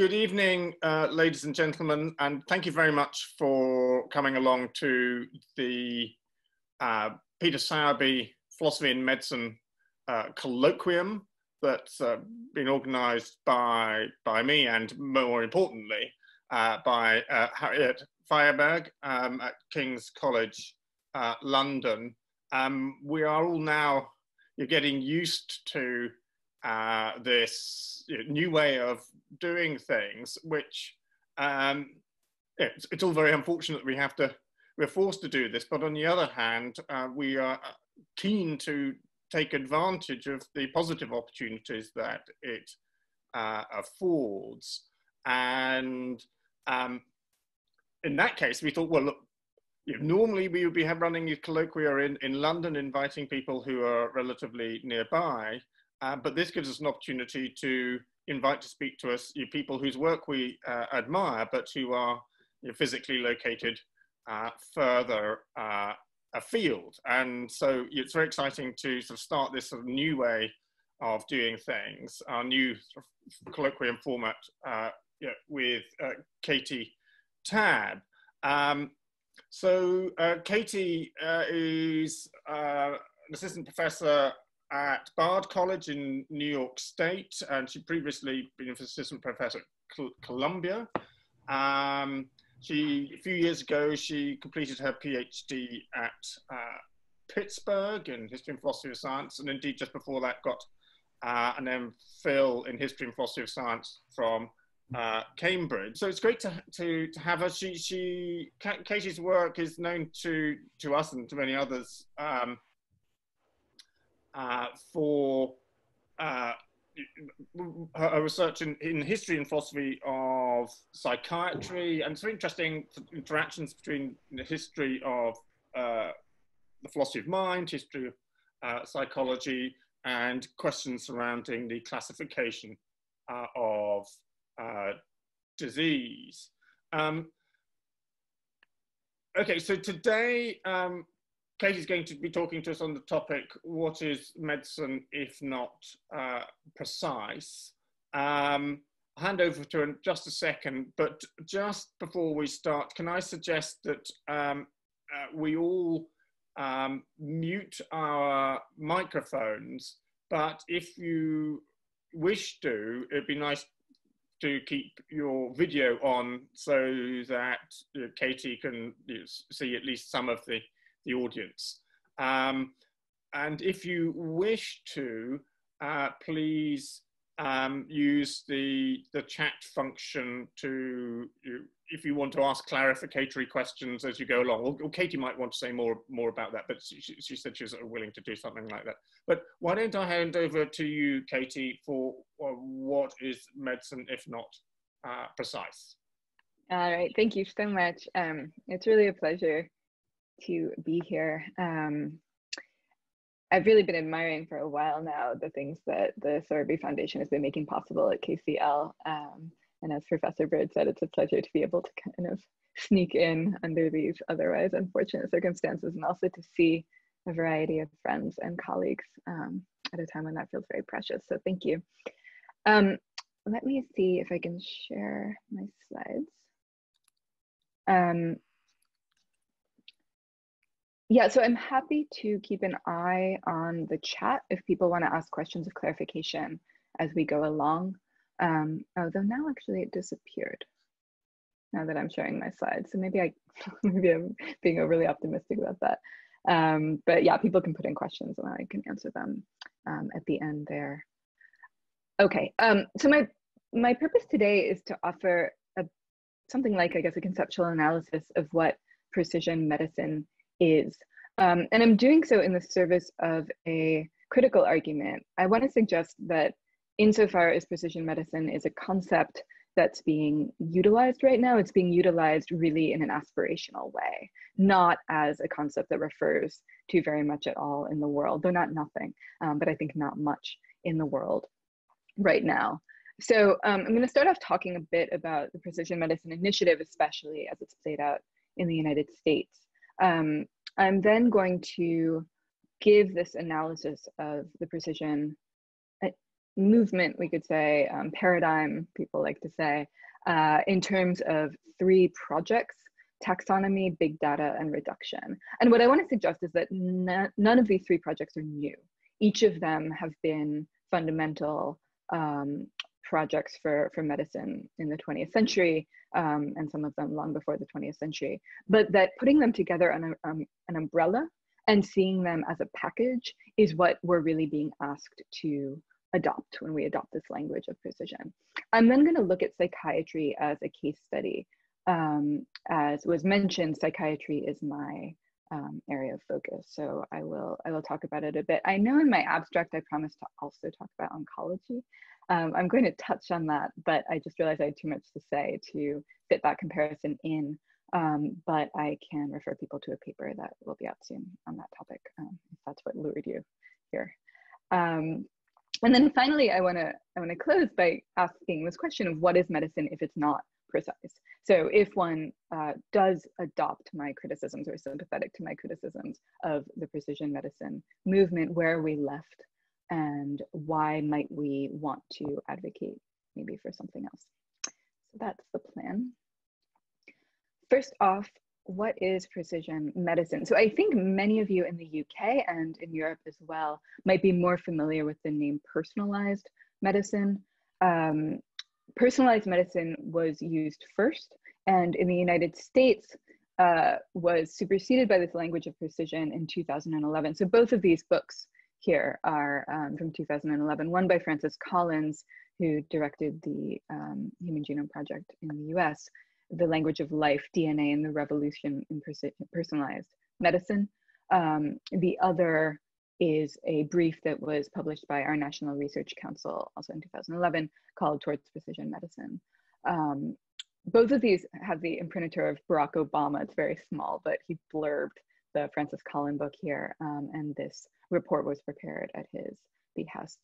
Good evening, ladies and gentlemen, and thank you very much for coming along to the Peter Sowerby Philosophy in Medicine Colloquium that's been organised by me and, more importantly, by Harriet Feuerberg at King's College London. We are all now getting used to this new way of doing things, which it's all very unfortunate that we're forced to do this, but on the other hand, we are keen to take advantage of the positive opportunities that it affords. And in that case, we thought, well, look, normally we would be running these colloquia in London, inviting people who are relatively nearby. But this gives us an opportunity to invite to speak to us people whose work we admire, but who are physically located further afield. And so it's very exciting to sort of start this sort of new way of doing things, our new sort of colloquium format with Katie Tabb. So Katie is an assistant professor at Bard College in New York State, and she'd previously been an assistant professor at Columbia. A few years ago, she completed her PhD at Pittsburgh in history and philosophy of science, and indeed just before that got an MPhil in history and philosophy of science from Cambridge. So it's great to have her. Katie's work is known to us and to many others for her research in history and philosophy of psychiatry, and some interesting interactions between the history of the philosophy of mind, history of psychology, and questions surrounding the classification of disease. Okay, so today, Katie's going to be talking to us on the topic, what is medicine if not precise? I'll hand over to her in just a second, but just before we start, can I suggest that we all mute our microphones, but if you wish to, it'd be nice to keep your video on so that Katie can see at least some of the audience. And if you wish to, please use the chat function if you want to ask clarificatory questions as you go along, or Katie might want to say more about that, but she said she was willing to do something like that. But why don't I hand over to you, Katie, for what is medicine if not precise? All right, thank you so much. It's really a pleasure to be here. I've really been admiring for a while now the things that the Sowerby Foundation has been making possible at KCL. And as Professor Bard said, it's a pleasure to be able to kind of sneak in under these otherwise unfortunate circumstances, and also to see a variety of friends and colleagues at a time when that feels very precious. So thank you. Let me see if I can share my slides. Yeah, so I'm happy to keep an eye on the chat if people want to ask questions of clarification as we go along. Although now actually it disappeared now that I'm sharing my slides. So maybe I'm being overly optimistic about that. But yeah, people can put in questions and I can answer them at the end there. Okay, so my purpose today is to offer something like, I guess, a conceptual analysis of what precision medicine is. And I'm doing so in the service of a critical argument. I want to suggest that insofar as precision medicine is a concept that's being utilized right now, it's being utilized really in an aspirational way, not as a concept that refers to very much at all in the world, though not nothing, but I think not much in the world right now. So I'm going to start off talking a bit about the Precision Medicine Initiative, especially as it's played out in the United States. I'm then going to give this analysis of the precision movement, we could say, paradigm, people like to say, in terms of three projects: taxonomy, big data, and reduction. And what I want to suggest is that none of these three projects are new. Each of them have been fundamental projects for medicine in the 20th century, and some of them long before the 20th century, but that putting them together on an umbrella and seeing them as a package is what we're really being asked to adopt when we adopt this language of precision. I'm then going to look at psychiatry as a case study. As was mentioned, psychiatry is my area of focus, so I will talk about it a bit. I know in my abstract I promised to also talk about oncology. I'm going to touch on that, but I just realized I had too much to say to fit that comparison in, but I can refer people to a paper that will be out soon on that topic, if that's what lured you here. And then finally, I want to close by asking this question of what is medicine if it's not precise? So if one does adopt my criticisms or is sympathetic to my criticisms of the precision medicine movement, where are we left and why might we want to advocate maybe for something else? So that's the plan. First off, what is precision medicine? So I think many of you in the UK and in Europe as well might be more familiar with the name personalized medicine. Personalized medicine was used first, and in the United States was superseded by this language of precision in 2011. So both of these books here are from 2011, one by Francis Collins, who directed the Human Genome Project in the US, The Language of Life, DNA and the Revolution in Personalized Medicine. The other is a brief that was published by our National Research Council, also in 2011, called Towards Precision Medicine. Both of these have the imprimatur of Barack Obama. It's very small, but he blurbed the Francis Collins book here, and this report was prepared at his behest.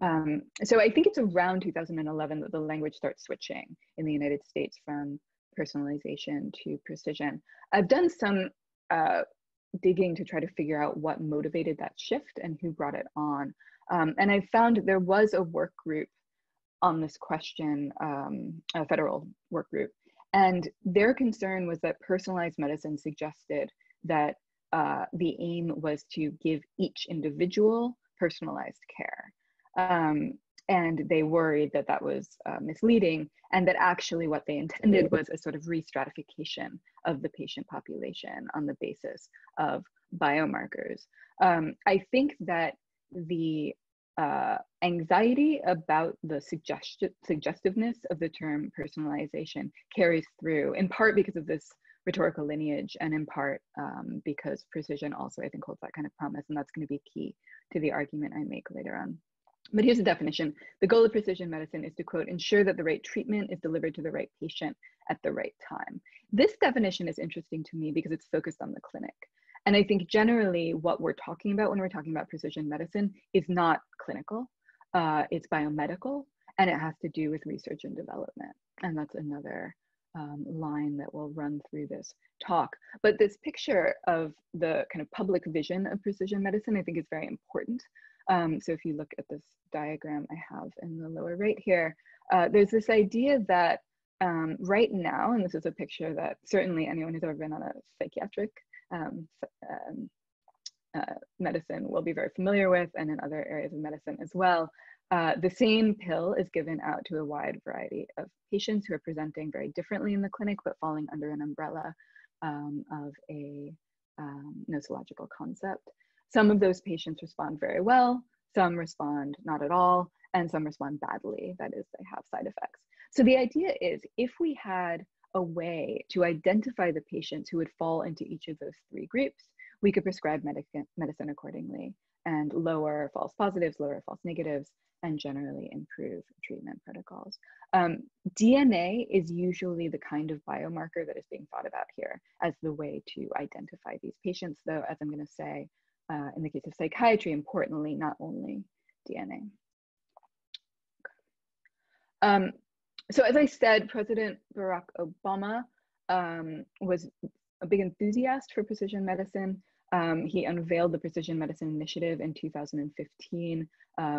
So I think it's around 2011 that the language starts switching in the United States from personalization to precision. I've done some digging to try to figure out what motivated that shift and who brought it on. And I found there was a work group on this question, a federal work group, and their concern was that personalized medicine suggested that the aim was to give each individual personalized care. And they worried that that was misleading, and that actually what they intended was a sort of re-stratification of the patient population on the basis of biomarkers. I think that the anxiety about the suggestiveness of the term personalization carries through, in part because of this rhetorical lineage, and in part because precision also, I think, holds that kind of promise, and that's going to be key to the argument I make later on. But here's the definition. The goal of precision medicine is to, quote, ensure that the right treatment is delivered to the right patient at the right time. This definition is interesting to me because it's focused on the clinic. And I think generally what we're talking about when we're talking about precision medicine is not clinical, it's biomedical, and it has to do with research and development. And that's another line that will run through this talk. But this picture of the kind of public vision of precision medicine, I think, is very important. So if you look at this diagram I have in the lower right here, there's this idea that right now, and this is a picture that certainly anyone who's ever been on a psychiatric medicine will be very familiar with, and in other areas of medicine as well, the same pill is given out to a wide variety of patients who are presenting very differently in the clinic, but falling under an umbrella of a nosological concept. Some of those patients respond very well, some respond not at all, and some respond badly. That is, they have side effects. So the idea is, if we had a way to identify the patients who would fall into each of those three groups, we could prescribe medicine accordingly and lower false positives, lower false negatives, and generally improve treatment protocols. DNA is usually the kind of biomarker that is being thought about here as the way to identify these patients, though, as I'm going to say, in the case of psychiatry, importantly, not only DNA. Okay. So as I said, President Barack Obama was a big enthusiast for precision medicine. He unveiled the Precision Medicine Initiative in 2015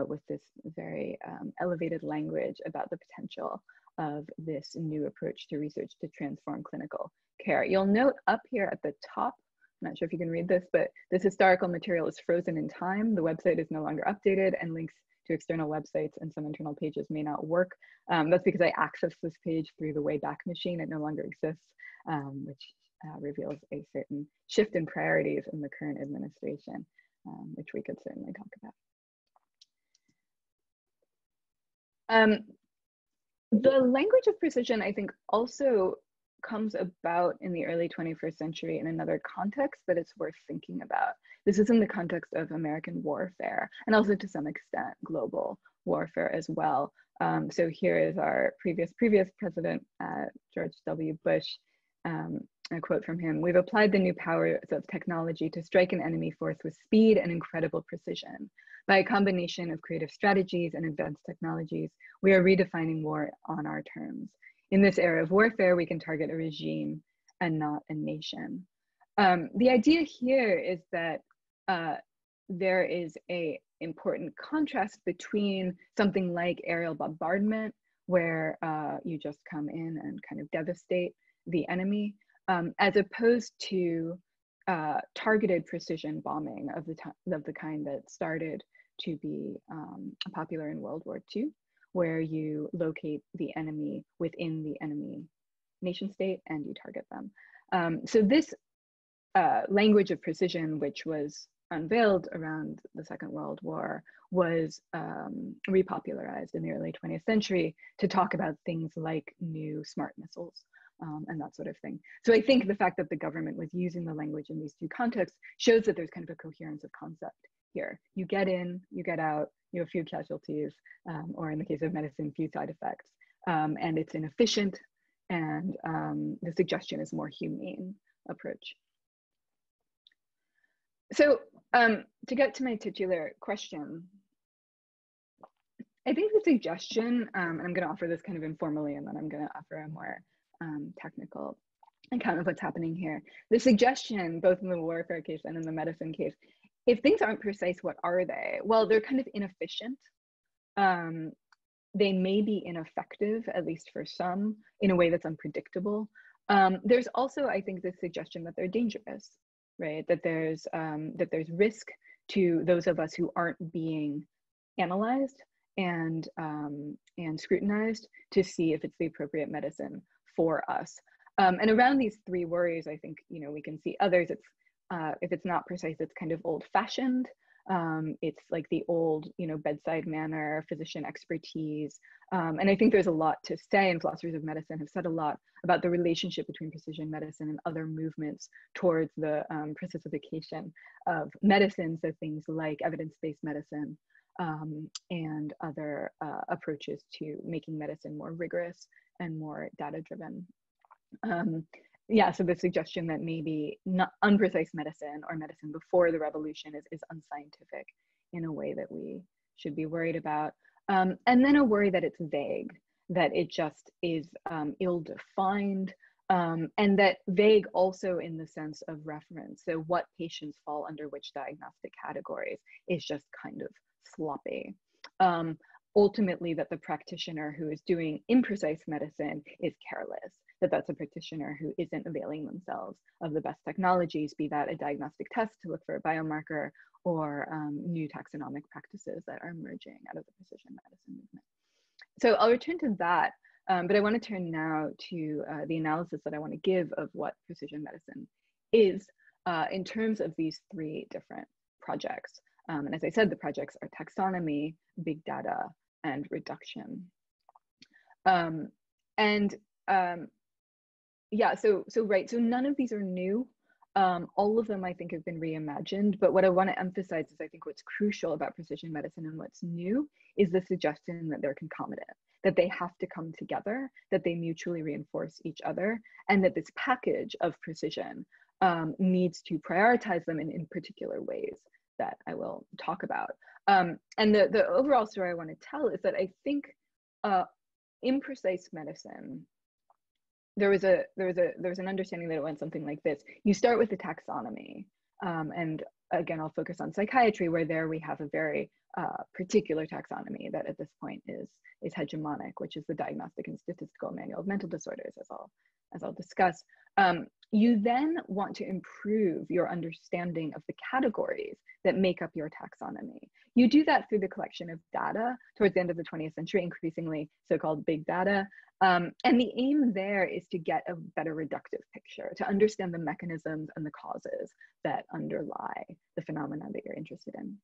with this very elevated language about the potential of this new approach to research to transform clinical care. You'll note up here at the top, I'm not sure if you can read this, but this historical material is frozen in time. The website is no longer updated and links to external websites and some internal pages may not work. That's because I accessed this page through the Wayback Machine. It no longer exists, which reveals a certain shift in priorities in the current administration, which we could certainly talk about. The language of precision, I think, also comes about in the early 21st century in another context that it's worth thinking about. This is in the context of American warfare and also to some extent global warfare as well. So here is our previous president, George W. Bush, a quote from him: "We've applied the new powers of technology to strike an enemy force with speed and incredible precision. By a combination of creative strategies and advanced technologies, we are redefining war on our terms. In this era of warfare, we can target a regime and not a nation." The idea here is that there is an important contrast between something like aerial bombardment, where you just come in and kind of devastate the enemy, as opposed to targeted precision bombing of the kind that started to be popular in World War II, where you locate the enemy within the enemy nation state and you target them. So this language of precision, which was unveiled around the Second World War, was repopularized in the early 20th century to talk about things like new smart missiles and that sort of thing. So I think the fact that the government was using the language in these two contexts shows that there's kind of a coherence of concept here. You get in, you get out, you have few casualties, or in the case of medicine, few side effects, and it's inefficient, and the suggestion is more humane approach. So to get to my titular question, I think the suggestion, and I'm going to offer this kind of informally, and then I'm going to offer a more technical account of what's happening here. The suggestion, both in the warfare case and in the medicine case, if things aren't precise, what are they? Well, they're kind of inefficient. They may be ineffective, at least for some, in a way that's unpredictable. There's also, I think, the suggestion that they're dangerous, right? That there's risk to those of us who aren't being analyzed and scrutinized to see if it's the appropriate medicine for us. And around these three worries, I think, you know, we can see others. It's if it's not precise, it's kind of old-fashioned. It's like the old, you know, bedside manner, physician expertise. And I think there's a lot to say, and philosophers of medicine have said a lot about the relationship between precision medicine and other movements towards the precisification of medicine, so things like evidence-based medicine and other approaches to making medicine more rigorous and more data-driven. Yeah, so the suggestion that maybe not unprecise medicine or medicine before the revolution is unscientific in a way that we should be worried about. And then a worry that it's vague, that it just is ill-defined, and that vague also in the sense of reference. So what patients fall under which diagnostic categories is just kind of sloppy. Ultimately, that the practitioner who is doing imprecise medicine is careless, that that's a practitioner who isn't availing themselves of the best technologies, be that a diagnostic test to look for a biomarker or new taxonomic practices that are emerging out of the precision medicine movement. So I'll return to that, but I want to turn now to the analysis that I want to give of what precision medicine is in terms of these three different projects. And as I said, the projects are taxonomy, big data, and reduction. Yeah, so right, so none of these are new. All of them, I think, have been reimagined. But what I want to emphasize is I think what's crucial about precision medicine and what's new is the suggestion that they're concomitant, that they have to come together, that they mutually reinforce each other, and that this package of precision needs to prioritize them in particular ways that I will talk about. And the overall story I want to tell is that I think imprecise medicine, there was an understanding that it went something like this. You start with the taxonomy, And again, I'll focus on psychiatry, where there we have a very particular taxonomy that at this point is hegemonic, which is the Diagnostic and Statistical Manual of Mental Disorders, as I'll discuss. You then want to improve your understanding of the categories that make up your taxonomy. You do that through the collection of data towards the end of the 20th century, increasingly so-called big data. And the aim there is to get a better reductive picture, to understand the mechanisms and the causes that underlie the phenomena that you're interested in.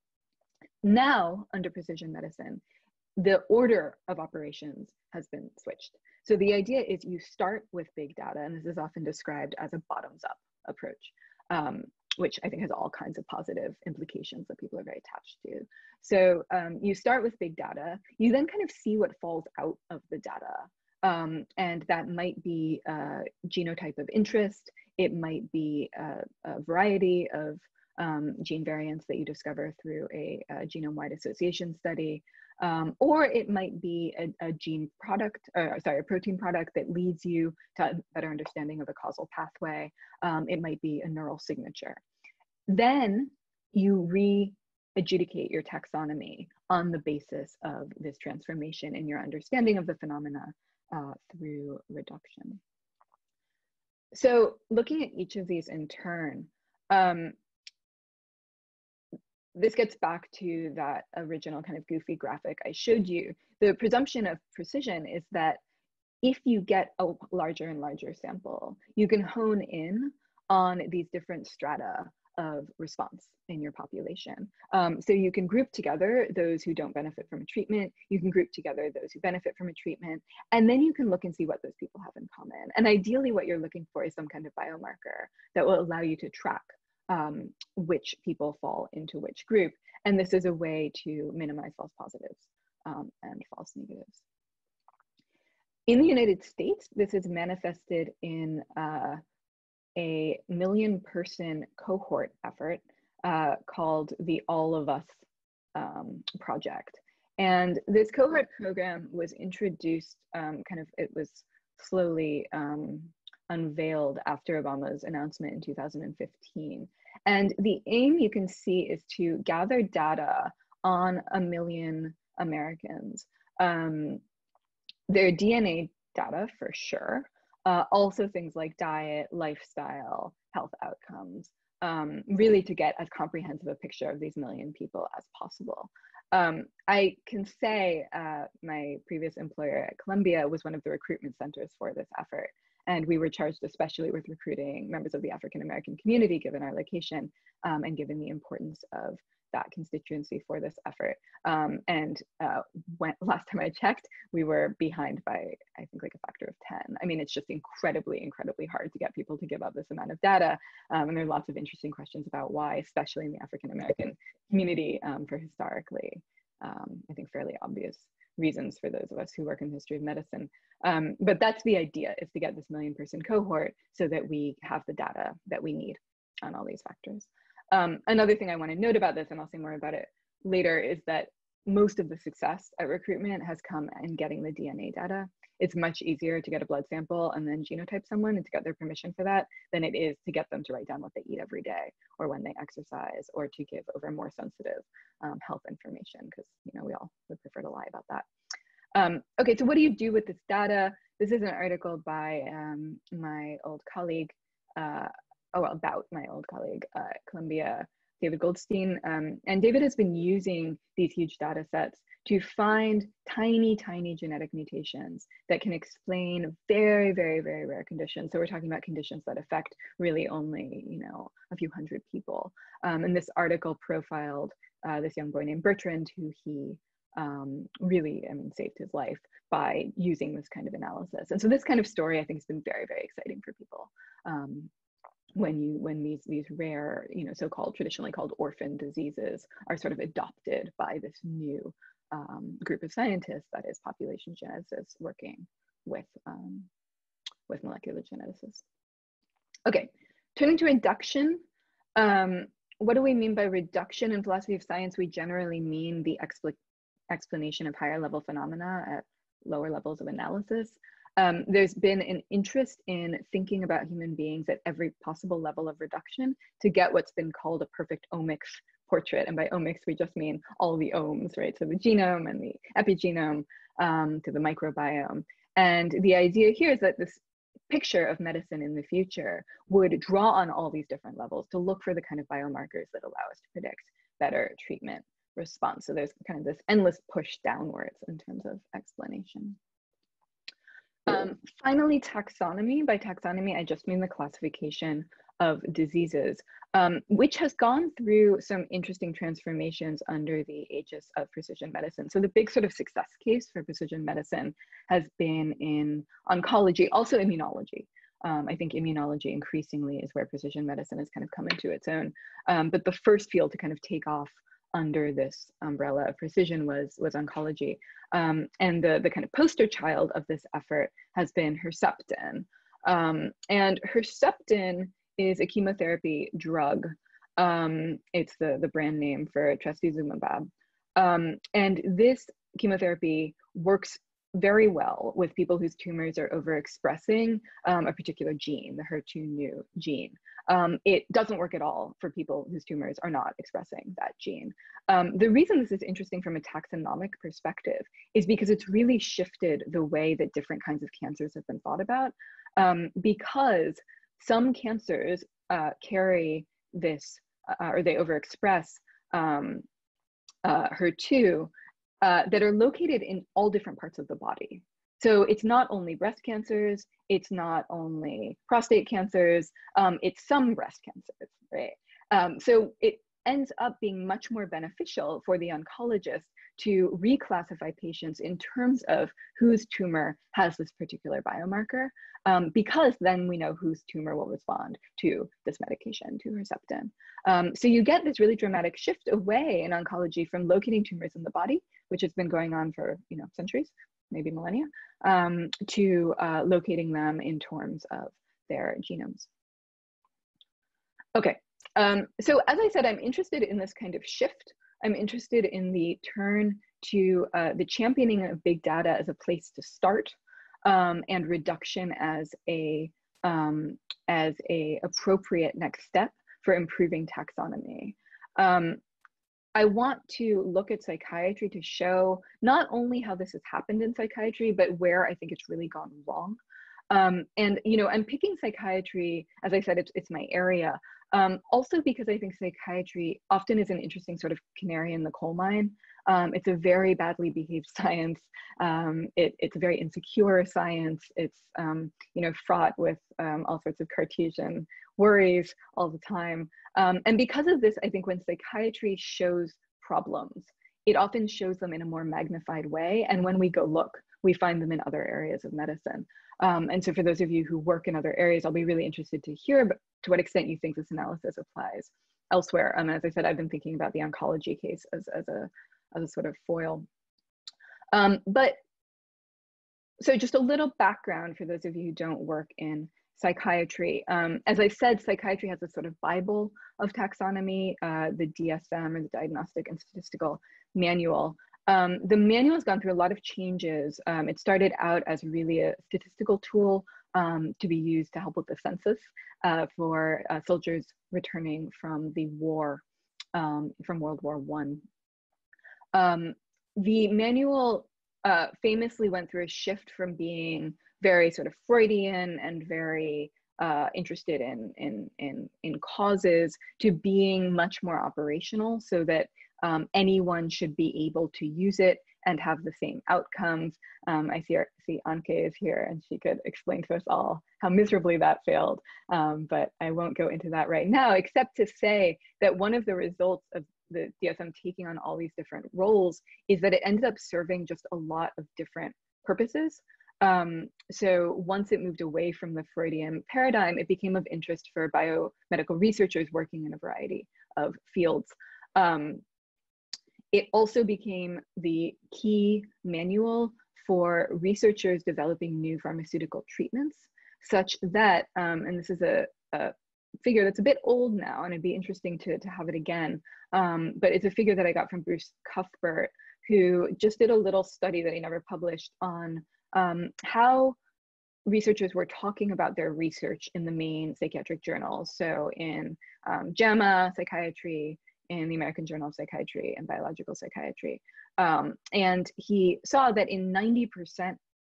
Now, under precision medicine, the order of operations has been switched. So the idea is you start with big data, and this is often described as a bottoms-up approach, which I think has all kinds of positive implications that people are very attached to. So you start with big data, you then kind of see what falls out of the data, and that might be a genotype of interest, it might be a variety of gene variants that you discover through a genome-wide association study, or it might be a protein product that leads you to a better understanding of a causal pathway. It might be a neural signature. Then you re-adjudicate your taxonomy on the basis of this transformation in your understanding of the phenomena through reduction. So looking at each of these in turn, this gets back to that original kind of goofy graphic I showed you. The presumption of precision is that if you get a larger and larger sample, you can hone in on these different strata of response in your population. So you can group together those who don't benefit from a treatment, you can group together those who benefit from a treatment, and then you can look and see what those people have in common. And ideally what you're looking for is some kind of biomarker that will allow you to track which people fall into which group. And this is a way to minimize false positives and false negatives. In the United States, this is manifested in a 1 million person cohort effort called the All of Us Project. And this cohort program was introduced, it was slowly unveiled after Obama's announcement in 2015. And the aim, you can see, is to gather data on 1 million Americans. Their DNA data, for sure. Also things like diet, lifestyle, health outcomes, really to get as comprehensive a picture of these 1 million people as possible. I can say my previous employer at Columbia was one of the recruitment centers for this effort. And we were charged especially with recruiting members of the African-American community, given our location and given the importance of that constituency for this effort. Last time I checked, we were behind by, I think, like a factor of 10. I mean, it's just incredibly, incredibly hard to get people to give up this amount of data. And there are lots of interesting questions about why, especially in the African-American community for historically, I think, fairly obvious reasons for those of us who work in the history of medicine. But that's the idea, is to get this 1 million person cohort so that we have the data that we need on all these factors. Another thing I want to note about this, and I'll say more about it later, is that most of the success at recruitment has come in getting the DNA data. It's much easier to get a blood sample and then genotype someone and to get their permission for that than it is to get them to write down what they eat every day or when they exercise or to give over more sensitive health information, because we all would prefer to lie about that. Okay, so what do you do with this data? This is an article by about my old colleague at Columbia, David Goldstein, and David has been using these huge data sets to find tiny, tiny genetic mutations that can explain very, very, very rare conditions. So we're talking about conditions that affect really only, a few hundred people. And this article profiled this young boy named Bertrand, who he really, saved his life by using this kind of analysis. And so this kind of story, I think, has been very, very exciting for people. When these rare, so-called, traditionally called orphan diseases are sort of adopted by this new group of scientists that is population geneticists working with molecular geneticists. Okay, turning to reduction. What do we mean by reduction? In philosophy of science, we generally mean the explanation of higher level phenomena at lower levels of analysis. There's been an interest in thinking about human beings at every possible level of reduction to get what's been called a perfect omics portrait. And by omics, we just mean all the ohms, right? So the genome and the epigenome to the microbiome. And the idea here is that this picture of medicine in the future would draw on all these different levels to look for the kind of biomarkers that allow us to predict better treatment response. So there's kind of this endless push downwards in terms of explanation. Finally, taxonomy. By taxonomy, I just mean the classification of diseases, which has gone through some interesting transformations under the aegis of precision medicine. So the big sort of success case for precision medicine has been in oncology, also immunology. I think immunology increasingly is where precision medicine has kind of come into its own. But the first field to kind of take off under this umbrella of precision was oncology. And the kind of poster child of this effort has been Herceptin. And Herceptin is a chemotherapy drug. It's the brand name for trastuzumab. And this chemotherapy works very well with people whose tumors are overexpressing a particular gene, the HER2 new gene. It doesn't work at all for people whose tumors are not expressing that gene. The reason this is interesting from a taxonomic perspective is because it's really shifted the way that different kinds of cancers have been thought about, because some cancers carry this, or they overexpress HER2, that are located in all different parts of the body. So it's not only breast cancers, it's not only prostate cancers, it's some breast cancers, right? So it ends up being much more beneficial for the oncologist to reclassify patients in terms of whose tumor has this particular biomarker, because then we know whose tumor will respond to this medication, to Herceptin. So you get this really dramatic shift away in oncology from locating tumors in the body, which has been going on for centuries, maybe millennia, to locating them in terms of their genomes. Okay, so as I said, I'm interested in this kind of shift. I'm interested in the turn to the championing of big data as a place to start, and reduction as a appropriate next step for improving taxonomy. I want to look at psychiatry to show not only how this has happened in psychiatry, but where I think it's really gone wrong. And I'm picking psychiatry, as I said, it's my area. Also because I think psychiatry often is an interesting sort of canary in the coal mine. It's a very badly behaved science. It's a very insecure science. It's fraught with all sorts of Cartesian worries all the time. And because of this, I think when psychiatry shows problems, it often shows them in a more magnified way. And when we go look, we find them in other areas of medicine. And so for those of you who work in other areas, I'll be really interested to hear to what extent you think this analysis applies elsewhere. As I said, I've been thinking about the oncology case as a sort of foil. But so just a little background for those of you who don't work in psychiatry. As I said, psychiatry has a sort of Bible of taxonomy, the DSM, or the Diagnostic and Statistical Manual. The manual has gone through a lot of changes. It started out as really a statistical tool to be used to help with the census for soldiers returning from the war, from World War I. The manual famously went through a shift from being very sort of Freudian and very interested in causes to being much more operational, so that anyone should be able to use it and have the same outcomes. I see Anke is here, and she could explain to us all how miserably that failed, but I won't go into that right now, except to say that one of the results of the DSM taking on all these different roles is that it ended up serving just a lot of different purposes. So once it moved away from the Freudian paradigm, it became of interest for biomedical researchers working in a variety of fields. It also became the key manual for researchers developing new pharmaceutical treatments, such that, and this is a figure that's a bit old now, and it'd be interesting to have it again, but it's a figure that I got from Bruce Cuthbert, who just did a little study that he never published on how researchers were talking about their research in the main psychiatric journals. So in JAMA Psychiatry, in the American Journal of Psychiatry and Biological Psychiatry. And he saw that in 90%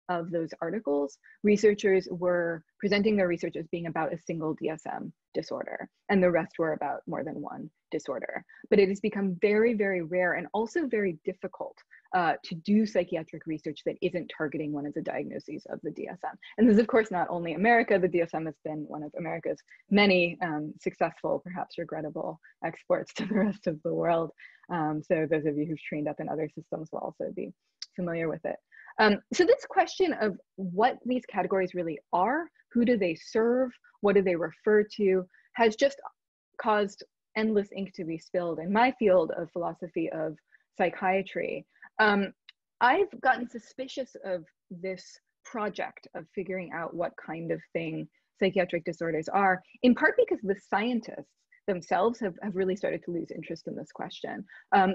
of those articles, researchers were presenting their research as being about a single DSM disorder, and the rest were about more than one disorder. But it has become very, very rare and also very difficult to do psychiatric research that isn't targeting one of the diagnoses of the DSM. And this is, of course, not only America. The DSM has been one of America's many successful, perhaps regrettable, exports to the rest of the world. So those of you who've trained up in other systems will also be familiar with it. So this question of what these categories really are, who do they serve, what do they refer to, has just caused endless ink to be spilled in my field of philosophy of psychiatry. I've gotten suspicious of this project of figuring out what kind of thing psychiatric disorders are, in part because the scientists themselves have really started to lose interest in this question.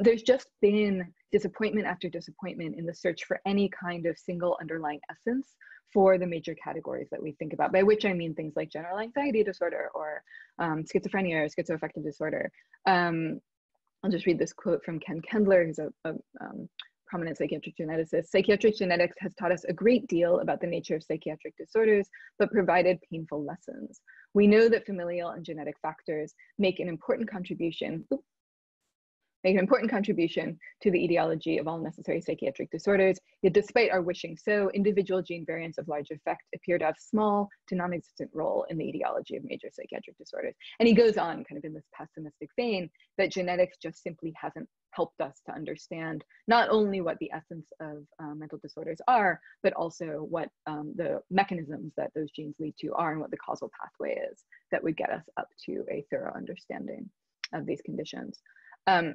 There's just been disappointment after disappointment in the search for any kind of single underlying essence for the major categories that we think about, by which I mean things like general anxiety disorder or schizophrenia or schizoaffective disorder. I'll just read this quote from Ken Kendler, who's a prominent psychiatric geneticist. "Psychiatric genetics has taught us a great deal about the nature of psychiatric disorders, but provided painful lessons. We know that familial and genetic factors make an important contribution to the etiology of all necessary psychiatric disorders, yet despite our wishing so, individual gene variants of large effect appear to have small to non-existent role in the etiology of major psychiatric disorders." And he goes on kind of in this pessimistic vein that genetics just simply hasn't helped us to understand not only what the essence of mental disorders are, but also what the mechanisms that those genes lead to are and what the causal pathway is that would get us up to a thorough understanding of these conditions.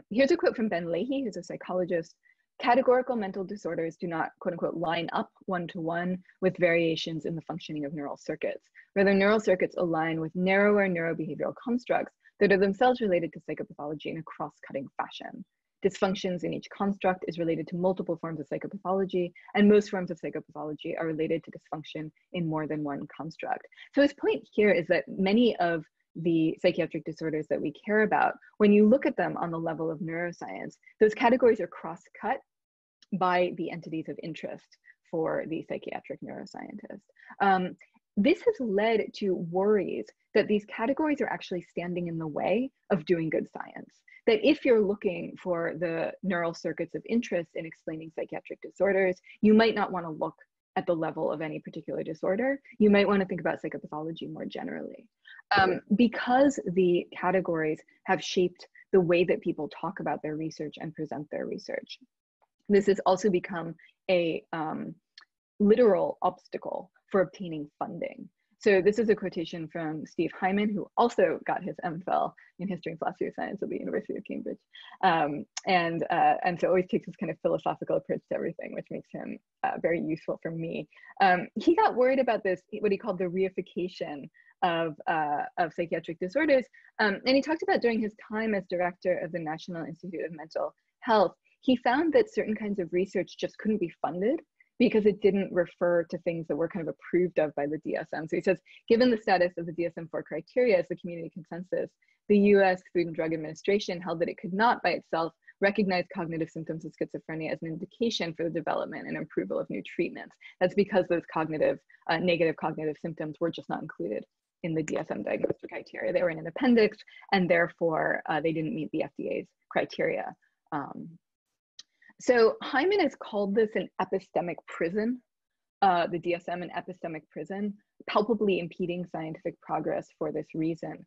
Here's a quote from Ben Leahy, who's a psychologist. "Categorical mental disorders do not, quote unquote, line up one-to-one with variations in the functioning of neural circuits. Rather, neural circuits align with narrower neurobehavioral constructs that are themselves related to psychopathology in a cross-cutting fashion. Dysfunctions in each construct is related to multiple forms of psychopathology, and most forms of psychopathology are related to dysfunction in more than one construct." So his point here is that many of the psychiatric disorders that we care about, when you look at them on the level of neuroscience, those categories are cross-cut by the entities of interest for the psychiatric neuroscientist. This has led to worries that these categories are actually standing in the way of doing good science. That if you're looking for the neural circuits of interest in explaining psychiatric disorders, you might not want to look at the level of any particular disorder. You might want to think about psychopathology more generally. Because the categories have shaped the way that people talk about their research and present their research, this has also become a literal obstacle for obtaining funding. So this is a quotation from Steve Hyman, who also got his MPhil in History and Philosophy of Science at the University of Cambridge. And so always takes this kind of philosophical approach to everything, which makes him very useful for me. He got worried about this, what he called the reification of psychiatric disorders. And he talked about during his time as director of the National Institute of Mental Health, he found that certain kinds of research just couldn't be funded because it didn't refer to things that were kind of approved of by the DSM. So he says, "Given the status of the DSM-IV criteria as the community consensus, the US Food and Drug Administration held that it could not by itself recognize cognitive symptoms of schizophrenia as an indication for the development and approval of new treatments." That's because those cognitive, negative cognitive symptoms were just not included in the DSM diagnostic criteria. They were in an appendix, and therefore they didn't meet the FDA's criteria. So Hyman has called this an epistemic prison, the DSM an epistemic prison, palpably impeding scientific progress for this reason.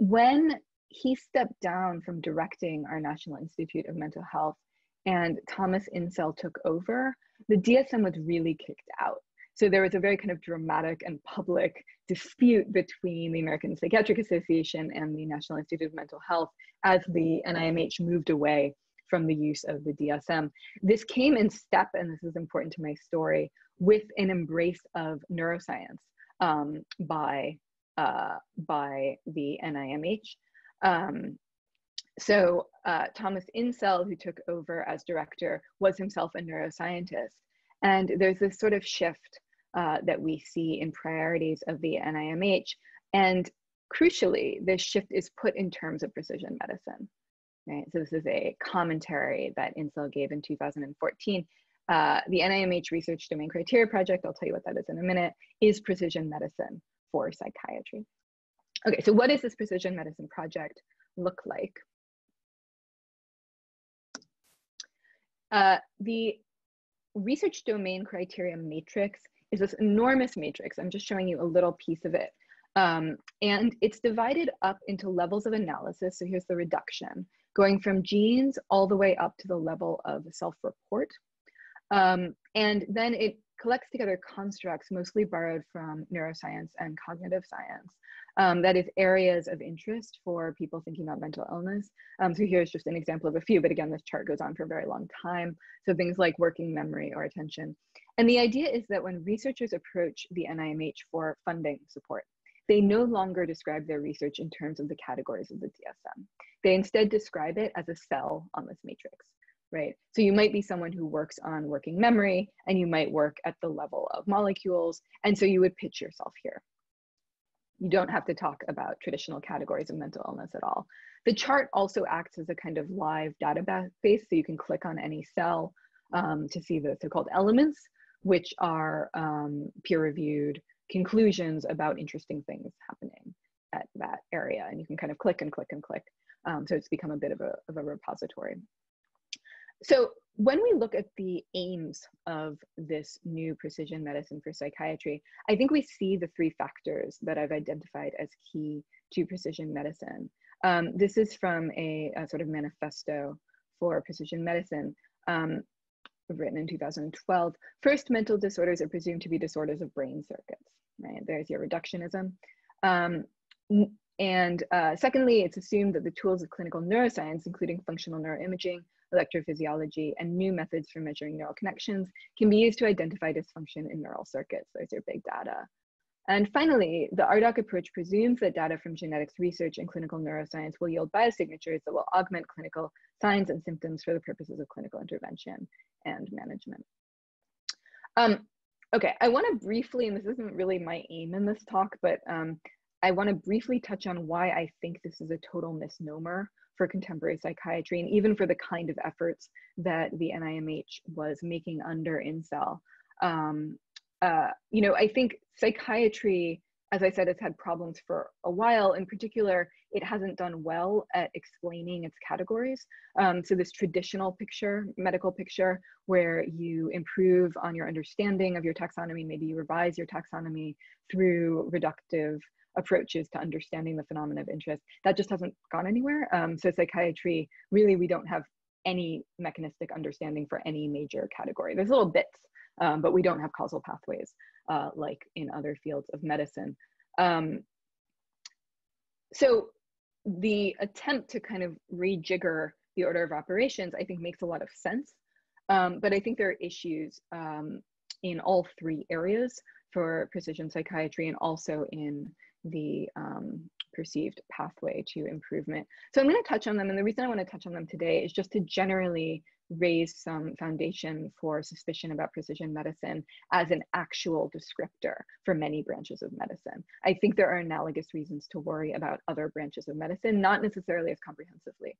When he stepped down from directing our National Institute of Mental Health and Thomas Insel took over, the DSM was really kicked out. So there was a very kind of dramatic and public dispute between the American Psychiatric Association and the National Institute of Mental Health as the NIMH moved away from the use of the DSM. This came in step, and this is important to my story, with an embrace of neuroscience by the NIMH. So Thomas Insel, who took over as director, was himself a neuroscientist. And there's this sort of shift that we see in priorities of the NIMH. And crucially, this shift is put in terms of precision medicine, right? So this is a commentary that Insel gave in 2014. The NIMH Research Domain Criteria Project, I'll tell you what that is in a minute, is precision medicine for psychiatry. Okay, so what does this precision medicine project look like? The research domain criteria matrix is this enormous matrix. I'm just showing you a little piece of it. And it's divided up into levels of analysis. So here's the reduction, going from genes all the way up to the level of self-report. And then it collects together constructs mostly borrowed from neuroscience and cognitive science. That is areas of interest for people thinking about mental illness. So here's just an example of a few, but again, this chart goes on for a very long time. So things like working memory or attention. And the idea is that when researchers approach the NIMH for funding support, they no longer describe their research in terms of the categories of the DSM. They instead describe it as a cell on this matrix, right? So you might be someone who works on working memory, and you might work at the level of molecules. And so you would pitch yourself here. You don't have to talk about traditional categories of mental illness at all. The chart also acts as a kind of live database, so you can click on any cell to see the so-called elements, which are peer-reviewed conclusions about interesting things happening at that area. And you can kind of click and click and click. So it's become a bit of a repository. So when we look at the aims of this new precision medicine for psychiatry, I think we see the three factors that I've identified as key to precision medicine. This is from a sort of manifesto for precision medicine written in 2012. First, mental disorders are presumed to be disorders of brain circuits, right? There's your reductionism. Secondly, it's assumed that the tools of clinical neuroscience, including functional neuroimaging, electrophysiology, and new methods for measuring neural connections can be used to identify dysfunction in neural circuits. Those are big data. And finally, the RDoC approach presumes that data from genetics research and clinical neuroscience will yield biosignatures that will augment clinical signs and symptoms for the purposes of clinical intervention and management. Okay, I want to briefly, and this isn't really my aim in this talk, but I want to briefly touch on why I think this is a total misnomer for contemporary psychiatry, and even for the kind of efforts that the NIMH was making under Insel. You know, I think psychiatry, as I said, has had problems for a while. In particular, it hasn't done well at explaining its categories. So this traditional picture, medical picture, where you improve on your understanding of your taxonomy, maybe you revise your taxonomy through reductive approaches to understanding the phenomena of interest, that just hasn't gone anywhere. So psychiatry, really, we don't have any mechanistic understanding for any major category. There's little bits, but we don't have causal pathways like in other fields of medicine. So the attempt to kind of rejigger the order of operations, I think, makes a lot of sense. But I think there are issues in all three areas for precision psychiatry, and also in the perceived pathway to improvement. So I'm going to touch on them, and the reason I want to touch on them today is just to generally raise some foundation for suspicion about precision medicine as an actual descriptor for many branches of medicine. I think there are analogous reasons to worry about other branches of medicine, not necessarily as comprehensively,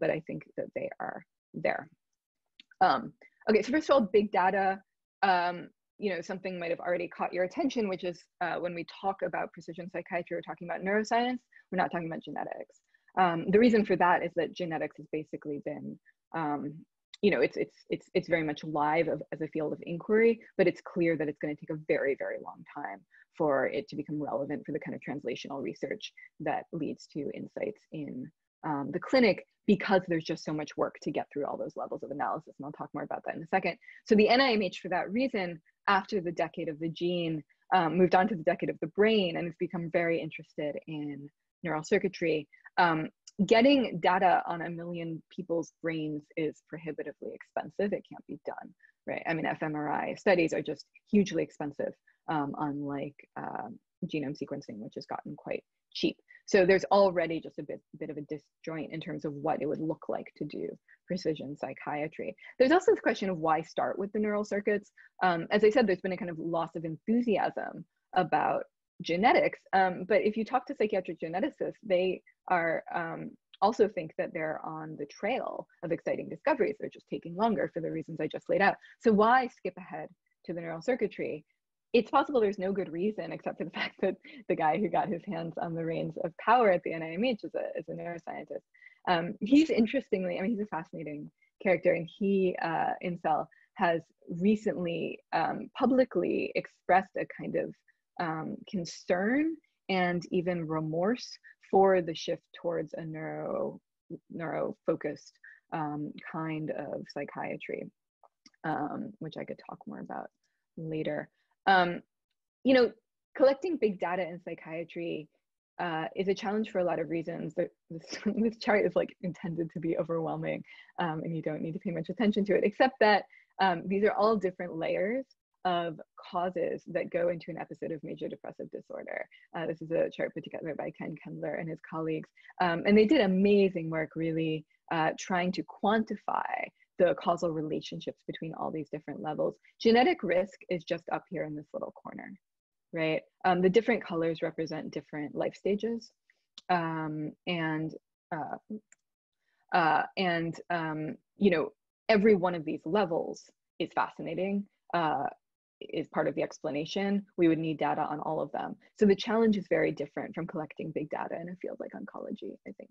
but I think that they are there. Okay, so first of all, big data. You know, something might have already caught your attention, which is when we talk about precision psychiatry, we're talking about neuroscience, we're not talking about genetics. The reason for that is that genetics has basically been, you know, it's very much live as a field of inquiry, but it's clear that it's going to take a very, very long time for it to become relevant for the kind of translational research that leads to insights in the clinic, because there's just so much work to get through all those levels of analysis. And I'll talk more about that in a second. So the NIMH, for that reason, after the decade of the gene, moved on to the decade of the brain, and has become very interested in neural circuitry. Getting data on a million people's brains is prohibitively expensive. It can't be done, right? I mean, fMRI studies are just hugely expensive, unlike genome sequencing, which has gotten quite cheap. So there's already just a bit of a disjoint in terms of what it would look like to do precision psychiatry. There's also this question of why start with the neural circuits. As I said, there's been a kind of loss of enthusiasm about genetics, but if you talk to psychiatric geneticists, they are also think that they're on the trail of exciting discoveries. They're just taking longer for the reasons I just laid out. So why skip ahead to the neural circuitry? It's possible there's no good reason except for the fact that the guy who got his hands on the reins of power at the NIMH is a neuroscientist. He's interestingly, I mean, he's a fascinating character, and he, Insel, has recently publicly expressed a kind of concern and even remorse for the shift towards a neuro-focused kind of psychiatry, which I could talk more about later. You know, collecting big data in psychiatry is a challenge for a lot of reasons. This chart is like intended to be overwhelming, and you don't need to pay much attention to it, except that these are all different layers of causes that go into an episode of major depressive disorder. This is a chart put together by Ken Kendler and his colleagues, and they did amazing work really trying to quantify the causal relationships between all these different levels. Genetic risk is just up here in this little corner, right? The different colors represent different life stages, and you know, every one of these levels is fascinating, is part of the explanation. We would need data on all of them. So the challenge is very different from collecting big data in a field like oncology, I think.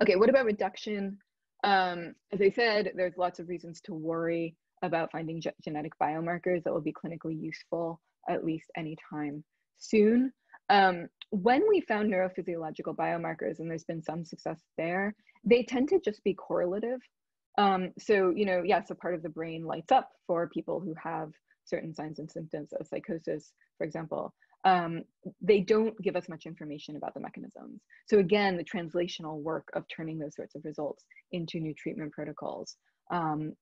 Okay, what about reduction? As I said, there's lots of reasons to worry about finding genetic biomarkers that will be clinically useful, at least anytime soon. When we found neurophysiological biomarkers, and there's been some success there, they tend to just be correlative. So, you know, yes, a part of the brain lights up for people who have certain signs and symptoms of psychosis, for example. They don't give us much information about the mechanisms. So again, the translational work of turning those sorts of results into new treatment protocols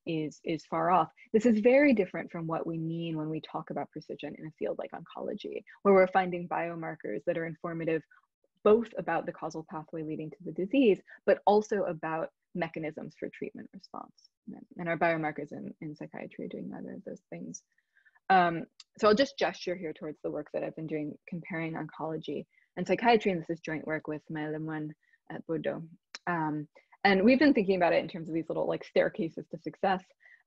is far off. This is very different from what we mean when we talk about precision in a field like oncology, where we're finding biomarkers that are informative both about the causal pathway leading to the disease, but also about mechanisms for treatment response. And our biomarkers in psychiatry are doing neither of those things. So I'll just gesture here towards the work that I've been doing comparing oncology and psychiatry, and this is joint work with Maïlen Moen at Bodo. And we've been thinking about it in terms of these little like staircases to success.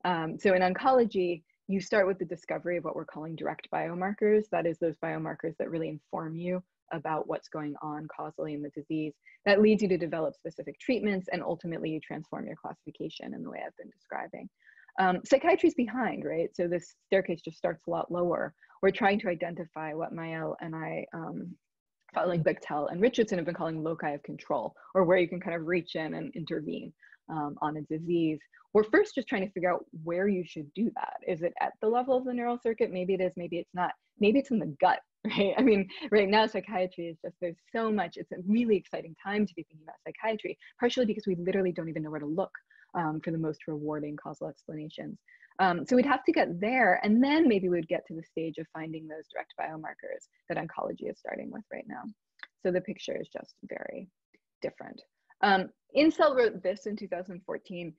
So in oncology, you start with the discovery of what we're calling direct biomarkers. That is those biomarkers that really inform you about what's going on causally in the disease. That leads you to develop specific treatments, and ultimately you transform your classification in the way I've been describing. Psychiatry's behind, right? So this staircase just starts a lot lower. We're trying to identify what Maëlle and I, following Bechtel and Richardson, have been calling loci of control, or where you can kind of reach in and intervene on a disease. We're first just trying to figure out where you should do that. Is it at the level of the neural circuit? Maybe it is, maybe it's not. Maybe it's in the gut, right? I mean, right now psychiatry is just, there's so much, it's a really exciting time to be thinking about psychiatry, partially because we literally don't even know where to look for the most rewarding causal explanations. So we'd have to get there, and then maybe we'd get to the stage of finding those direct biomarkers that oncology is starting with right now. So the picture is just very different. Insel wrote this in 2014.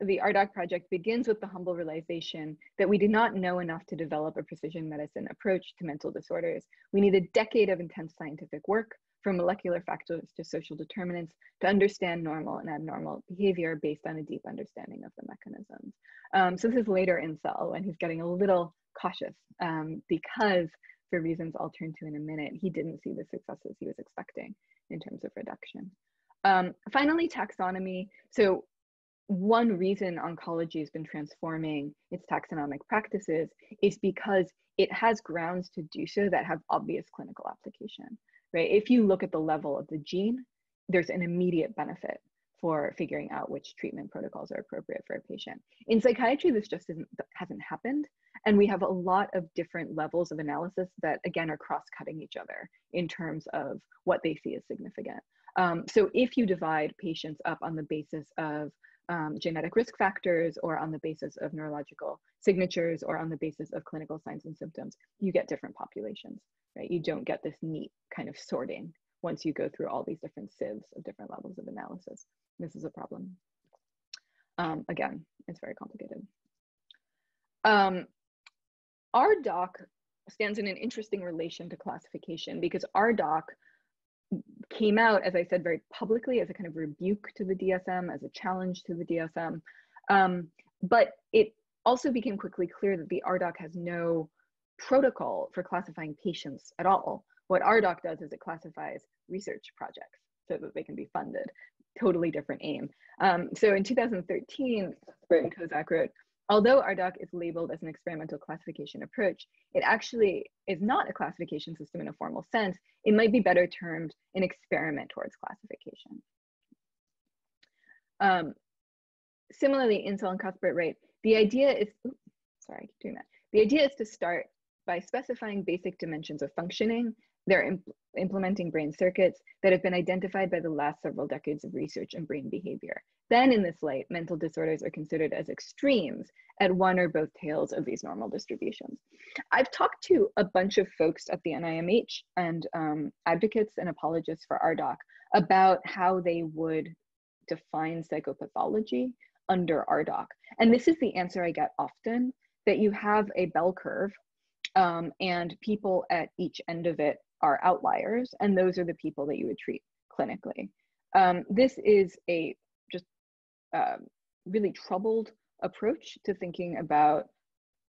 The RDoC project begins with the humble realization that we did not know enough to develop a precision medicine approach to mental disorders. We need a decade of intense scientific work, from molecular factors to social determinants, to understand normal and abnormal behavior based on a deep understanding of the mechanisms. So this is later Insel, when he's getting a little cautious because, for reasons I'll turn to in a minute, he didn't see the successes he was expecting in terms of reduction. Finally, taxonomy. So one reason oncology has been transforming its taxonomic practices is because it has grounds to do so that have obvious clinical application. Right? If you look at the level of the gene, there's an immediate benefit for figuring out which treatment protocols are appropriate for a patient. In psychiatry, this just hasn't happened. And we have a lot of different levels of analysis that, again, are cross-cutting each other in terms of what they see as significant. So if you divide patients up on the basis of genetic risk factors, or on the basis of neurological signatures, or on the basis of clinical signs and symptoms, you get different populations. right? You don't get this neat kind of sorting once you go through all these different sieves of different levels of analysis. This is a problem. Again, it's very complicated. RDoC stands in an interesting relation to classification because RDoC came out, as I said, very publicly as a kind of rebuke to the DSM, as a challenge to the DSM. But it also became quickly clear that the RDoC has no protocol for classifying patients at all. What RDoC does is it classifies research projects so that they can be funded. Totally different aim. So in 2013, Burt and Kozak wrote, although RDoC is labeled as an experimental classification approach, it actually is not a classification system in a formal sense. It might be better termed an experiment towards classification. Similarly, Insel and Cuthbert write, the idea is, oops, sorry, I keep doing that. The idea is to start by specifying basic dimensions of functioning, they're implementing brain circuits that have been identified by the last several decades of research in brain behavior. Then in this light, mental disorders are considered as extremes at one or both tails of these normal distributions. I've talked to a bunch of folks at the NIMH and advocates and apologists for RDoC about how they would define psychopathology under RDoC. And this is the answer I get often, that you have a bell curve and people at each end of it are outliers, and those are the people that you would treat clinically. This is a just really troubled approach to thinking about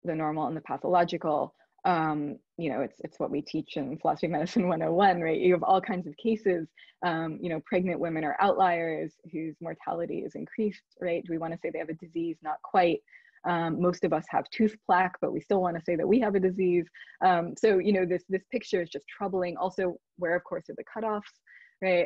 the normal and the pathological. You know, it's what we teach in philosophy of medicine 101, right? You have all kinds of cases, you know, pregnant women are outliers whose mortality is increased, right? Do we want to say they have a disease? Not quite. Most of us have tooth plaque, but we still want to say that we have a disease. So, you know, this picture is just troubling. Also, where, of course, are the cutoffs, right?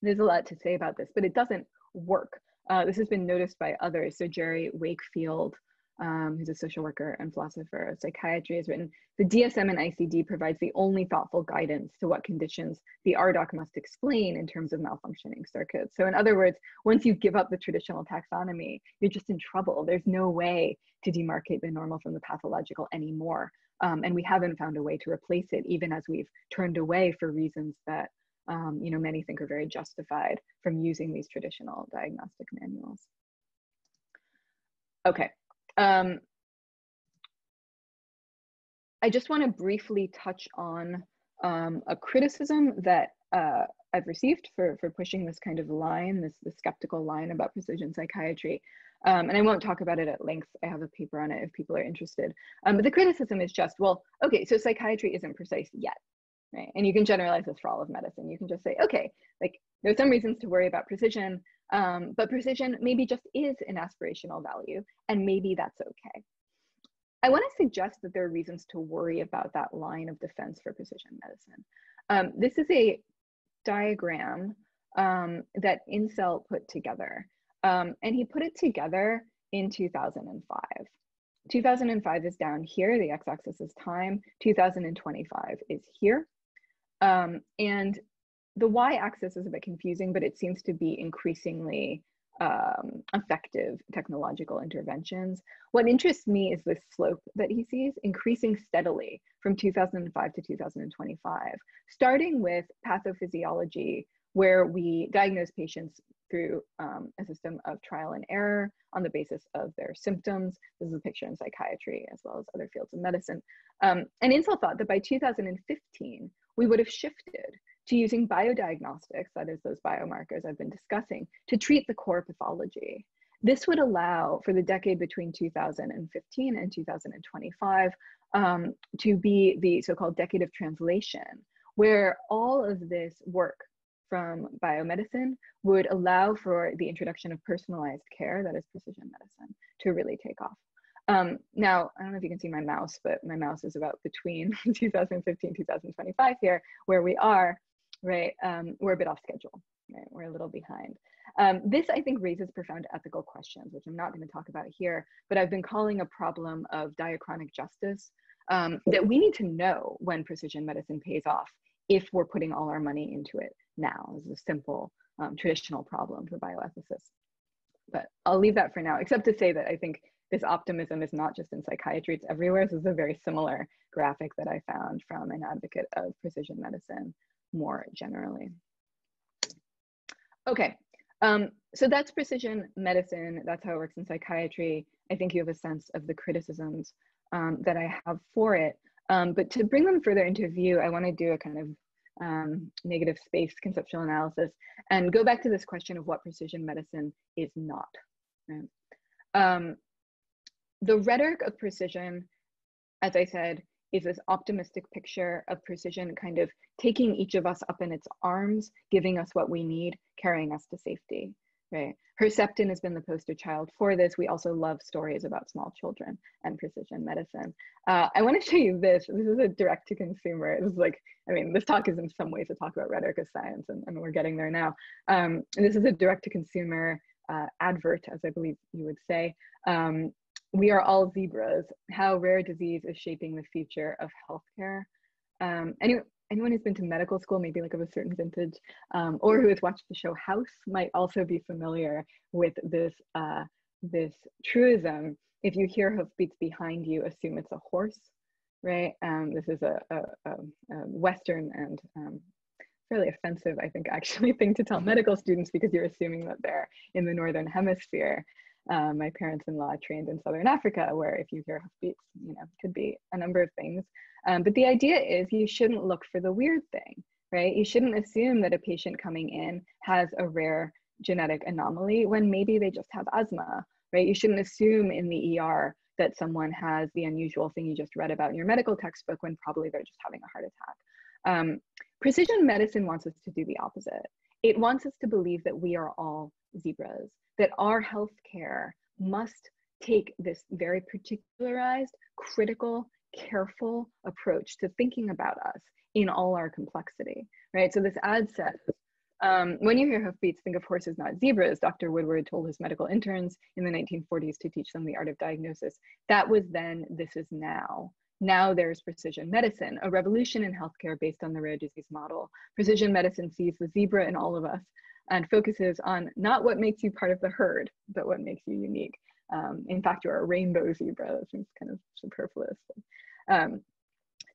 There's a lot to say about this, but it doesn't work. This has been noticed by others. So Jerry Wakefield, who's a social worker and philosopher of psychiatry, has written, the DSM and ICD provides the only thoughtful guidance to what conditions the RDoC must explain in terms of malfunctioning circuits. So in other words, once you give up the traditional taxonomy, you're just in trouble. There's no way to demarcate the normal from the pathological anymore. And we haven't found a way to replace it, even as we've turned away for reasons that you know, many think are very justified from using these traditional diagnostic manuals. Okay. I just want to briefly touch on a criticism that I've received for pushing this kind of line, this skeptical line about precision psychiatry. And I won't talk about it at length. I have a paper on it if people are interested. But the criticism is just, well, okay, so psychiatry isn't precise yet, right? And you can generalize this for all of medicine. You can just say, okay, like there's some reasons to worry about precision, but precision maybe just is an aspirational value, and maybe that's okay. I want to suggest that there are reasons to worry about that line of defense for precision medicine. This is a diagram that Insel put together, and he put it together in 2005. 2005 is down here, the x-axis is time, 2025 is here, and the y-axis is a bit confusing, but it seems to be increasingly effective technological interventions. What interests me is this slope that he sees increasing steadily from 2005 to 2025, starting with pathophysiology, where we diagnose patients through a system of trial and error on the basis of their symptoms. This is a picture in psychiatry as well as other fields of medicine. And Insel thought that by 2015, we would have shifted to using biodiagnostics, that is those biomarkers I've been discussing, to treat the core pathology. This would allow for the decade between 2015 and 2025 to be the so-called decade of translation, where all of this work from biomedicine would allow for the introduction of personalized care, that is precision medicine, to really take off. Now, I don't know if you can see my mouse, but my mouse is about between 2015 and 2025 here, where we are, right? We're a bit off schedule, right? We're a little behind. This, I think, raises profound ethical questions, which I'm not going to talk about here, but I've been calling a problem of diachronic justice that we need to know when precision medicine pays off if we're putting all our money into it now. This is a simple traditional problem for bioethicists. But I'll leave that for now, except to say that I think this optimism is not just in psychiatry, it's everywhere. So this is a very similar graphic that I found from an advocate of precision medicine more generally. Okay, so that's precision medicine. That's how it works in psychiatry. I think you have a sense of the criticisms that I have for it. But to bring them further into view, I want to do a kind of negative space conceptual analysis and go back to this question of what precision medicine is not. Right? The rhetoric of precision, as I said, is this optimistic picture of precision kind of taking each of us up in its arms, giving us what we need, carrying us to safety. Right? Herceptin has been the poster child for this. We also love stories about small children and precision medicine. I want to show you this. This is a direct to consumer. This is like, I mean, this talk is in some ways a talk about rhetoric of science, and we're getting there now. And this is a direct to consumer advert, as I believe you would say. We are all zebras. How rare disease is shaping the future of healthcare. Anyone who's been to medical school, maybe like of a certain vintage, or who has watched the show House might also be familiar with this, this truism. If you hear hoofbeats behind you, assume it's a horse, right? This is a Western and fairly offensive, I think, actually, thing to tell medical students because you're assuming that they're in the Northern Hemisphere. My parents-in-law trained in Southern Africa, where if you hear hoofbeats, you know, could be a number of things. But the idea is you shouldn't look for the weird thing, right? You shouldn't assume that a patient coming in has a rare genetic anomaly when maybe they just have asthma, right? You shouldn't assume in the ER that someone has the unusual thing you just read about in your medical textbook when probably they're just having a heart attack. Precision medicine wants us to do the opposite. It wants us to believe that we are all zebras, that our healthcare must take this very particularized, critical, careful approach to thinking about us in all our complexity, right? So this ad says, when you hear hoofbeats, think of horses, not zebras. Dr. Woodward told his medical interns in the 1940s to teach them the art of diagnosis. That was then, this is now. Now there's precision medicine, a revolution in healthcare based on the rare disease model. Precision medicine sees the zebra in all of us and focuses on not what makes you part of the herd, but what makes you unique. In fact, you're a rainbow zebra. That seems kind of superfluous.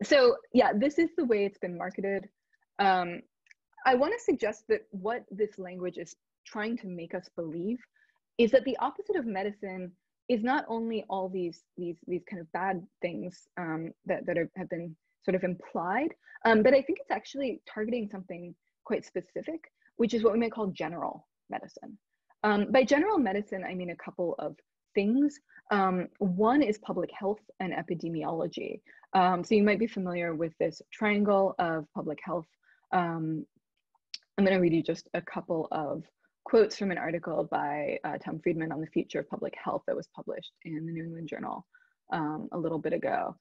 So yeah, this is the way it's been marketed. I want to suggest that what this language is trying to make us believe is that the opposite of medicine is not only all these kind of bad things that have been sort of implied, but I think it's actually targeting something quite specific, which is what we might call general medicine. By general medicine, I mean a couple of things. One is public health and epidemiology. So you might be familiar with this triangle of public health. I'm going to read you just a couple of quotes from an article by Tom Friedman on the future of public health that was published in the New England Journal a little bit ago.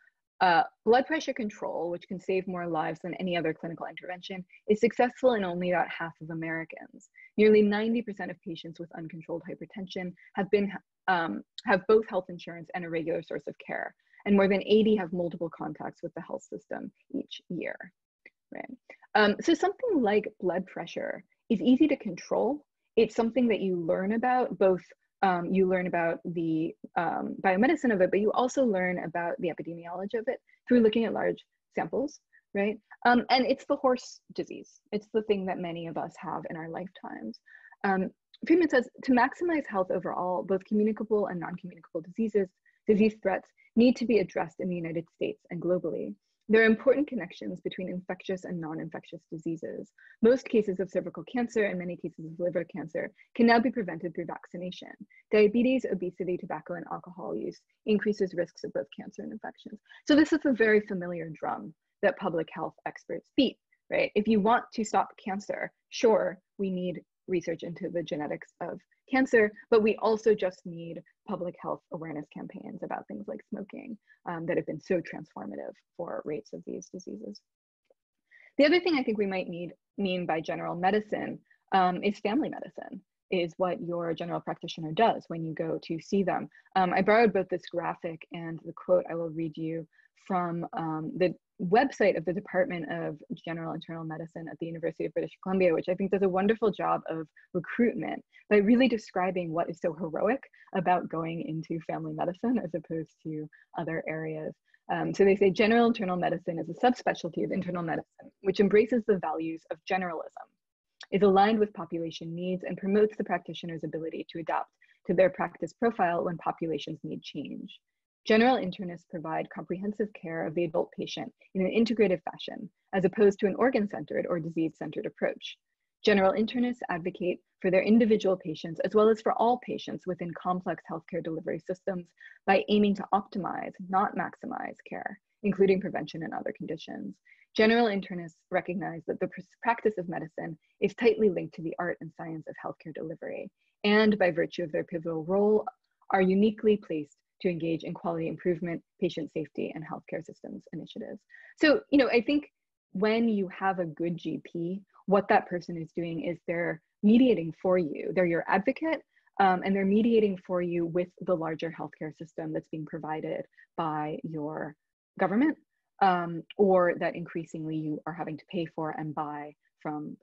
Blood pressure control, which can save more lives than any other clinical intervention, is successful in only about half of Americans. Nearly 90% of patients with uncontrolled hypertension have both health insurance and a regular source of care, and more than 80 have multiple contacts with the health system each year. Right? So something like blood pressure is easy to control. It's something that you learn about, both you learn about the biomedicine of it, but you also learn about the epidemiology of it through looking at large samples, right? And it's the horse disease. It's the thing that many of us have in our lifetimes. Friedman says, to maximize health overall, both communicable and non-communicable disease threats need to be addressed in the United States and globally. There are important connections between infectious and non-infectious diseases. Most cases of cervical cancer and many cases of liver cancer can now be prevented through vaccination. Diabetes, obesity, tobacco, and alcohol use increases risks of both cancer and infections. So this is a very familiar drum that public health experts beat, right? If you want to stop cancer, sure, we need research into the genetics of cancer, but we also just need public health awareness campaigns about things like smoking that have been so transformative for rates of these diseases. The other thing I think we might mean by general medicine is family medicine, is what your general practitioner does when you go to see them. I borrowed both this graphic and the quote I will read you from the website of the Department of General Internal Medicine at the University of British Columbia, which I think does a wonderful job of recruitment by really describing what is so heroic about going into family medicine as opposed to other areas. So they say general internal medicine is a subspecialty of internal medicine, which embraces the values of generalism, is aligned with population needs, and promotes the practitioner's ability to adapt to their practice profile when populations need change. General internists provide comprehensive care of the adult patient in an integrative fashion, as opposed to an organ-centered or disease-centered approach. General internists advocate for their individual patients as well as for all patients within complex healthcare delivery systems by aiming to optimize, not maximize care, including prevention and other conditions. General internists recognize that the practice of medicine is tightly linked to the art and science of healthcare delivery, and by virtue of their pivotal role, are uniquely placed to engage in quality improvement, patient safety, and healthcare systems initiatives. So, you know, I think when you have a good GP, what that person is doing is they're mediating for you. They're your advocate, and they're mediating for you with the larger healthcare system that's being provided by your government, or that increasingly you are having to pay for and buy from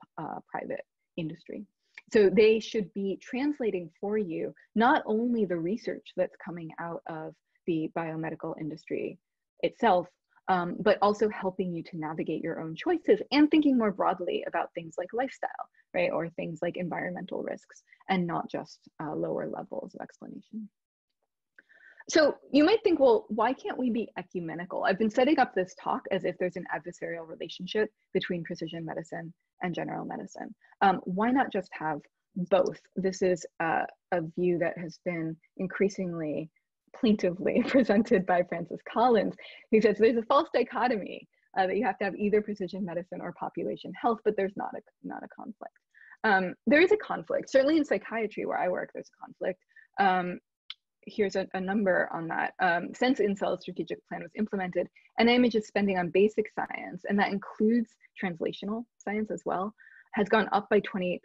private industry. So they should be translating for you not only the research that's coming out of the biomedical industry itself, but also helping you to navigate your own choices and thinking more broadly about things like lifestyle, right? Or things like environmental risks, and not just lower levels of explanation. So you might think, well, why can't we be ecumenical? I've been setting up this talk as if there's an adversarial relationship between precision medicine and general medicine. Why not just have both? This is a view that has been increasingly plaintively presented by Francis Collins, who says there's a false dichotomy that you have to have either precision medicine or population health, but there's not a conflict. There is a conflict, certainly in psychiatry where I work, there's a conflict. Here's a number on that. Since Insel's strategic plan was implemented, NIMH is spending on basic science, and that includes translational science as well, has gone up by 28%,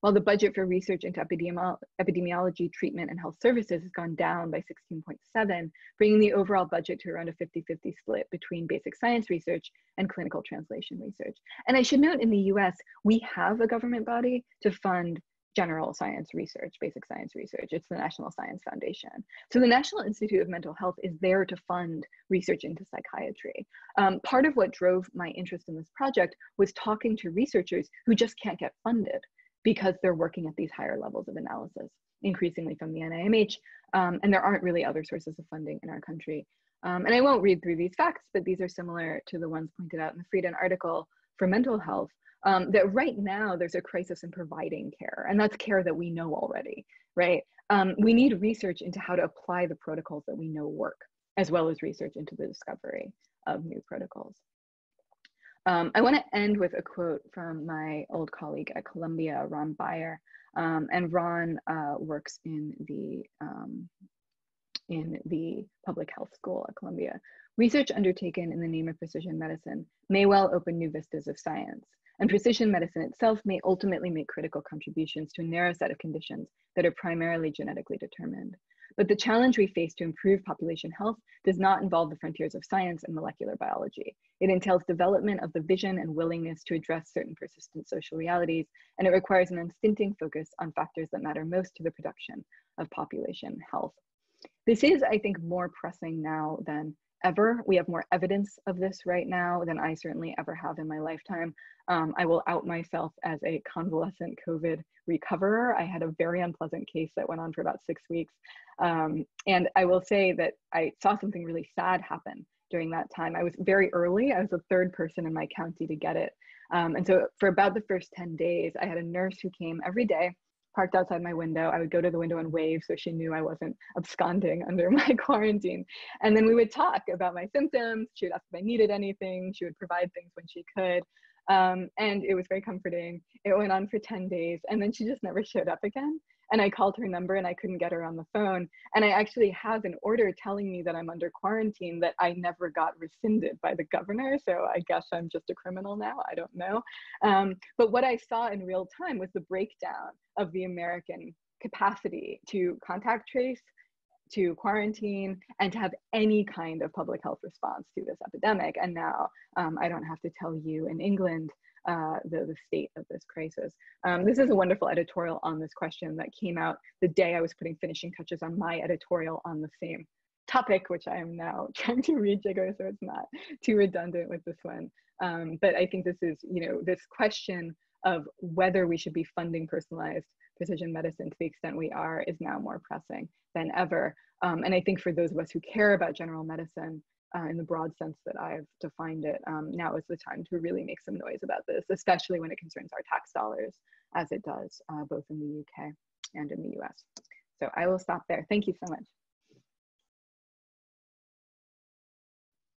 while the budget for research into epidemiology, treatment, and health services has gone down by 16.7%, bringing the overall budget to around a 50-50 split between basic science research and clinical translation research. And I should note, in the US, we have a government body to fund general science research, basic science research. It's the National Science Foundation. So the National Institute of Mental Health is there to fund research into psychiatry. Part of what drove my interest in this project was talking to researchers who just can't get funded because they're working at these higher levels of analysis, increasingly from the NIMH, and there aren't really other sources of funding in our country. And I won't read through these facts, but these are similar to the ones pointed out in the Frieden article for mental health, that right now there's a crisis in providing care, and that's care that we know already, right? We need research into how to apply the protocols that we know work, as well as research into the discovery of new protocols. I want to end with a quote from my old colleague at Columbia, Ron Beyer, and Ron works in the public health school at Columbia. Research undertaken in the name of precision medicine may well open new vistas of science, and precision medicine itself may ultimately make critical contributions to a narrow set of conditions that are primarily genetically determined. But the challenge we face to improve population health does not involve the frontiers of science and molecular biology. It entails development of the vision and willingness to address certain persistent social realities, and it requires an unstinting focus on factors that matter most to the production of population health. This is, I think, more pressing now than ever. We have more evidence of this right now than I certainly ever have in my lifetime. I will out myself as a convalescent COVID recoverer. I had a very unpleasant case that went on for about 6 weeks. And I will say that I saw something really sad happen during that time. I was very early. I was the third person in my county to get it. And so for about the first 10 days, I had a nurse who came every day, parked outside my window. I would go to the window and wave so she knew I wasn't absconding under my quarantine. And then we would talk about my symptoms. She would ask if I needed anything. She would provide things when she could. And it was very comforting. It went on for 10 days. And then she just never showed up again. And I called her number and I couldn't get her on the phone. And I actually have an order telling me that I'm under quarantine that I never got rescinded by the governor. So I guess I'm just a criminal now. I don't know. But what I saw in real time was the breakdown of the American capacity to contact trace, to quarantine and to have any kind of public health response to this epidemic. And now I don't have to tell you in England the state of this crisis. This is a wonderful editorial on this question that came out the day I was putting finishing touches on my editorial on the same topic, which I am now trying to rejigger so it's not too redundant with this one. But I think this is, you know, this question of whether we should be funding personalized precision medicine to the extent we are is now more pressing than ever. And I think for those of us who care about general medicine in the broad sense that I've defined it, now is the time to really make some noise about this, especially when it concerns our tax dollars, as it does both in the UK and in the US. So I will stop there. Thank you so much.